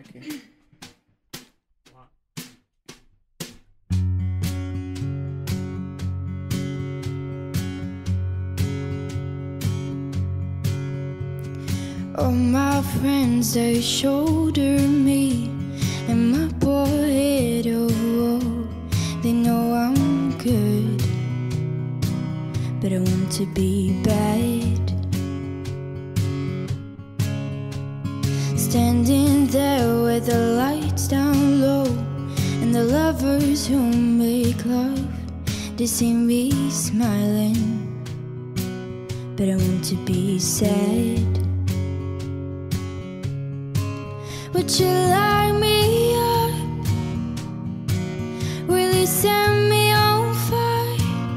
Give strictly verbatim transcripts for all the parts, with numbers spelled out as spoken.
Okay. All my friends, they shoulder me, and my poor head of woe. They know I'm good, but I want to be bad. Standing there with the lights down low, and the lovers who make love, they see me smiling, but I want to be sad. Would you light me up? Will you send me on fire?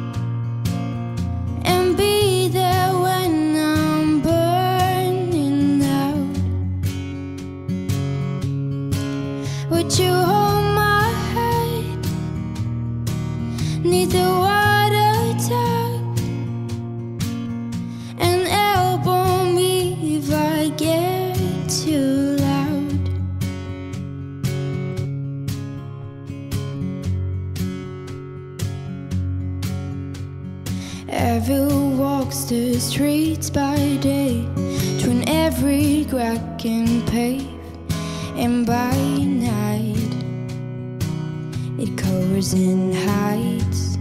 And be there when I'm burning out? Would you hold my hand? Need the water tap and elbow me if I get too. Evil walks the streets by day, between every crack and pave, and by night it covers and hides.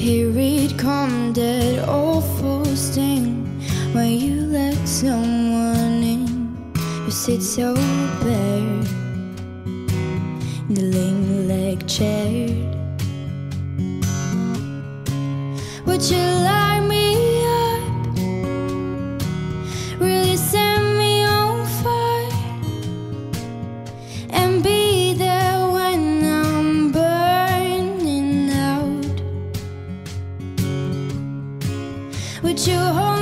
Here it comes, that awful sting, when you let someone in who sits so bare in the lame leg chair. Would you light me up? Really set me on fire? And be there when I'm burning out? Would you hold